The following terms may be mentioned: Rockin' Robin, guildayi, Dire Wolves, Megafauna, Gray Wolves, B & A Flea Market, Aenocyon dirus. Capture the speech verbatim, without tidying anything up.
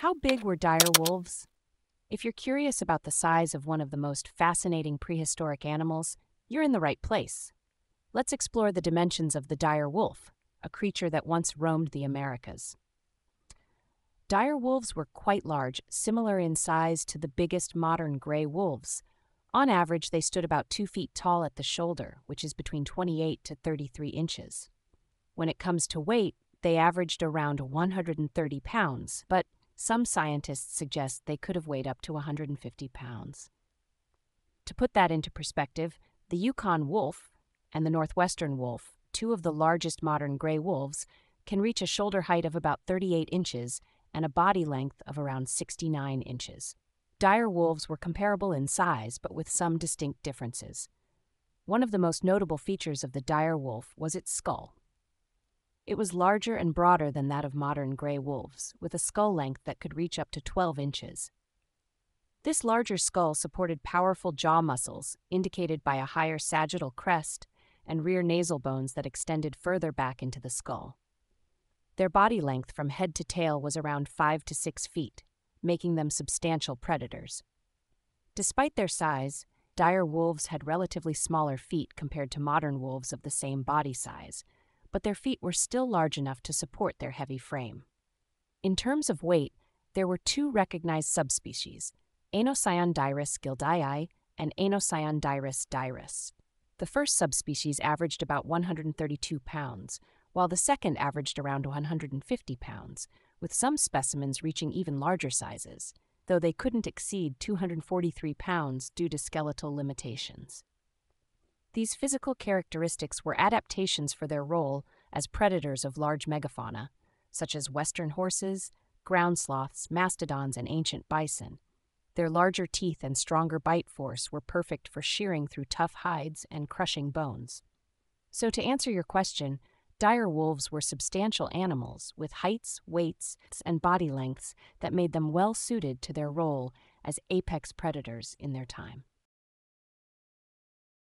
How big were dire wolves? If you're curious about the size of one of the most fascinating prehistoric animals, you're in the right place. Let's explore the dimensions of the dire wolf, a creature that once roamed the Americas. Dire wolves were quite large, similar in size to the biggest modern gray wolves. On average, they stood about two feet tall at the shoulder, which is between twenty-eight to thirty-three inches. When it comes to weight, they averaged around one hundred thirty pounds, but some scientists suggest they could have weighed up to one hundred fifty pounds. To put that into perspective, the Yukon wolf and the northwestern wolf, two of the largest modern gray wolves, can reach a shoulder height of about thirty-eight inches and a body length of around sixty-nine inches. Dire wolves were comparable in size, but with some distinct differences. One of the most notable features of the dire wolf was its skull. It was larger and broader than that of modern gray wolves, with a skull length that could reach up to twelve inches. This larger skull supported powerful jaw muscles, indicated by a higher sagittal crest and rear nasal bones that extended further back into the skull. Their body length from head to tail was around five to six feet, making them substantial predators. Despite their size, dire wolves had relatively smaller feet compared to modern wolves of the same body size, but their feet were still large enough to support their heavy frame. In terms of weight, there were two recognized subspecies, Aenocyon dirus guildayi and Aenocyon dirus dirus. The first subspecies averaged about one hundred thirty-two pounds, while the second averaged around one hundred fifty pounds, with some specimens reaching even larger sizes, though they couldn't exceed two hundred forty-three pounds due to skeletal limitations. These physical characteristics were adaptations for their role as predators of large megafauna, such as western horses, ground sloths, mastodons, and ancient bison. Their larger teeth and stronger bite force were perfect for shearing through tough hides and crushing bones. So to answer your question, dire wolves were substantial animals with heights, weights, and body lengths that made them well suited to their role as apex predators in their time.